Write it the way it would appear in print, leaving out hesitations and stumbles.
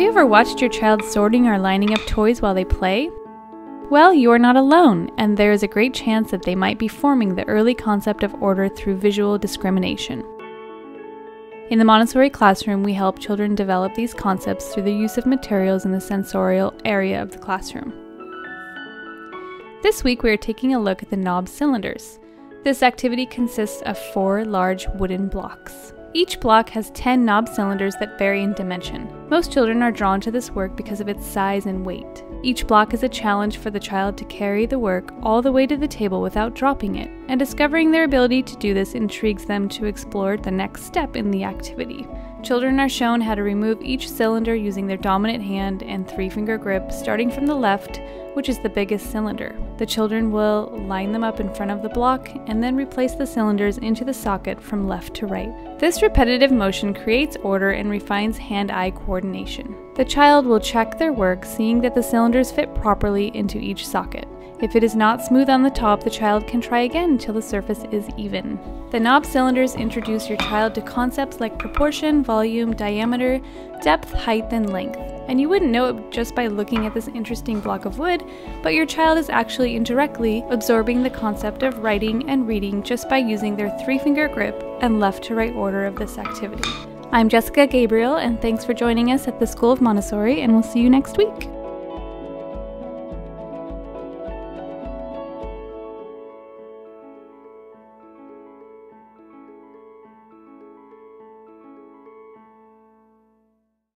Have you ever watched your child sorting or lining up toys while they play? Well, you are not alone, and there is a great chance that they might be forming the early concept of order through visual discrimination. In the Montessori classroom, we help children develop these concepts through the use of materials in the sensorial area of the classroom. This week, we are taking a look at the knobbed cylinders. This activity consists of 4 large wooden blocks. Each block has 10 knobbed cylinders that vary in dimension. Most children are drawn to this work because of its size and weight. Each block is a challenge for the child to carry the work all the way to the table without dropping it, and discovering their ability to do this intrigues them to explore the next step in the activity. Children are shown how to remove each cylinder using their dominant hand and 3-finger grip, starting from the left, which is the biggest cylinder. The children will line them up in front of the block and then replace the cylinders into the socket from left to right. This repetitive motion creates order and refines hand-eye coordination. The child will check their work, seeing that the cylinders fit properly into each socket. If it is not smooth on the top, the child can try again until the surface is even. The knobbed cylinders introduce your child to concepts like proportion, volume, diameter, depth, height, and length. And you wouldn't know it just by looking at this interesting block of wood, but your child is actually indirectly absorbing the concept of writing and reading just by using their 3-finger grip and left to right order of this activity. I'm Jessica Gabriel, and thanks for joining us at the School of Montessori, and we'll see you next week.